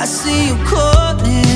I see you calling.